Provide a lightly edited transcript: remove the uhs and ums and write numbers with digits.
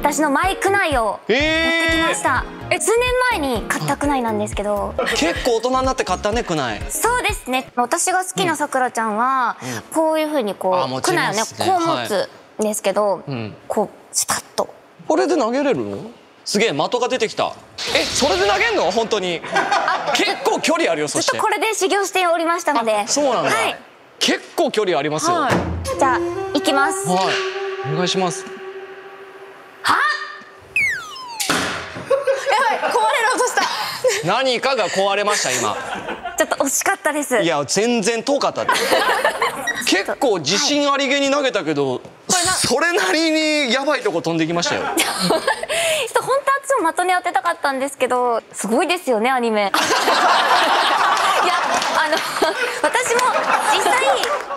私のマイクナイを持ってきました。数年前に買ったクナイなんですけど。結構大人になって買ったね、クナイ。そうですね。私が好きなさくらちゃんは、こういう風にこう、クナイをね、こう持つんですけど、こう、スパッと。これで投げれるの？すげえ、的が出てきた。え、それで投げんの？本当に。結構距離あるよ、そして。ずっとこれで修行しておりましたので。そうなんだ。結構距離ありますよ。じゃあ、行きます。はい。お願いします。はっ！やばい、壊れる音した。何かが壊れました、今。ちょっと惜しかったです。いや、全然遠かったです。結構自信ありげに投げたけど、それなりにやばいとこ飛んできましたよ。本当は私も的に当てたかったんですけど、すごいですよね、アニメ。いや、私も実際